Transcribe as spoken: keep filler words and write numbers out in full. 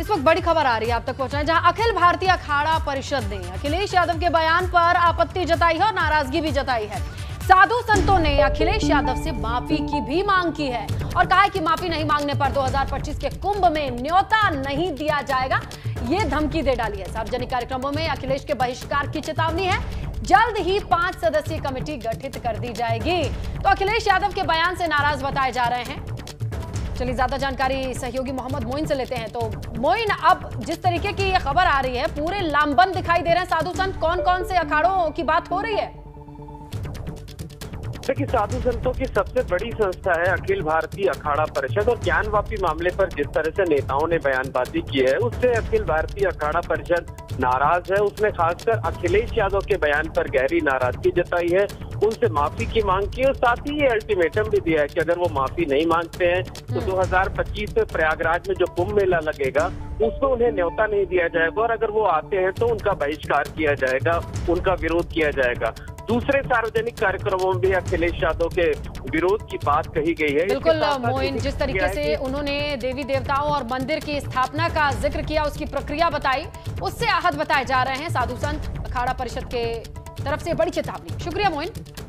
इस वक्त बड़ी खबर आ रही है आप तक पहुंचाएं, जहां अखिल भारतीय अखाड़ा परिषद ने अखिलेश यादव के बयान पर आपत्ति जताई है और नाराजगी भी जताई है। साधु संतों ने अखिलेश यादव से माफी की भी मांग की है और कहा है कि माफी नहीं मांगने पर दो हजार पच्चीस के कुंभ में न्योता नहीं दिया जाएगा, ये धमकी दे डाली है। सार्वजनिक कार्यक्रमों में अखिलेश के बहिष्कार की चेतावनी है, जल्द ही पांच सदस्यीय कमेटी गठित कर दी जाएगी। तो अखिलेश यादव के बयान से नाराज बताए जा रहे हैं। चलिए ज्यादा जानकारी सहयोगी मोहम्मद मोइन से लेते हैं। तो मोइन, अब जिस तरीके की ये खबर आ रही है, पूरे लामबंद दिखाई दे रहे हैं साधु संत, कौन कौन से अखाड़ों की बात हो रही है? देखिए, साधु संतों की सबसे बड़ी संस्था है अखिल भारतीय अखाड़ा परिषद और ज्ञानवापी मामले पर जिस तरह से नेताओं ने बयानबाजी की है, उससे अखिल भारतीय अखाड़ा परिषद नाराज है। उसने खासकर अखिलेश यादव के बयान पर गहरी नाराजगी जताई है, उनसे माफी की मांग की और साथ ही ये अल्टीमेटम भी दिया है कि अगर वो माफी नहीं मांगते हैं तो दो हजार पच्चीस में प्रयागराज में जो कुंभ मेला लगेगा उसको उन्हें न्योता नहीं दिया जाएगा और अगर वो आते हैं तो उनका बहिष्कार किया जाएगा, उनका विरोध किया जाएगा। दूसरे सार्वजनिक कार्यक्रमों में भी अखिलेश यादव के विरोध की बात कही गई है। बिल्कुल मोइन, जिस तरीके से उन्होंने देवी देवताओं और मंदिर की स्थापना का जिक्र किया, उसकी प्रक्रिया बताई, उससे आहत बताए जा रहे हैं साधु संत। अखाड़ा परिषद के तरफ से बड़ी चेतावनी। शुक्रिया मोइन।